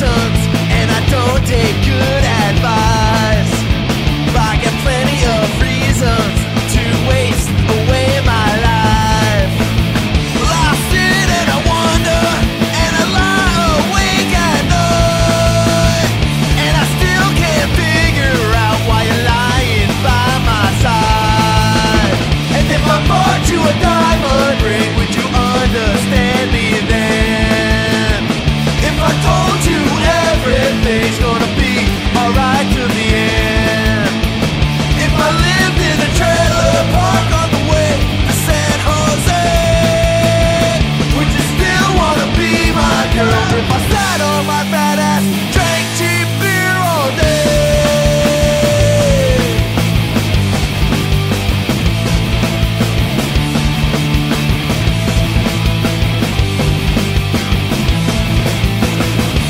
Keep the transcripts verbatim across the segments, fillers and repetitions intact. lessons, and I don't take good advice. I got plenty of reasons to waste away my life. Well, I sit and I wonder, and I lie awake at night, and I still can't figure out why you're lying by my side. And if I'm born to a diamond ring, would you understand me then? If I told you everything's gonna be alright till the end. If I lived in a trailer park on the way to San Jose, would you still wanna be my girl? If I sat on my fat ass, drank cheap beer all day,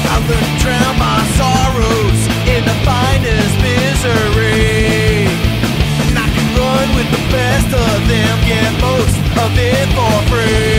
I would drown my sorrows in the finest misery. And I can run with the best of them, get most of it for free.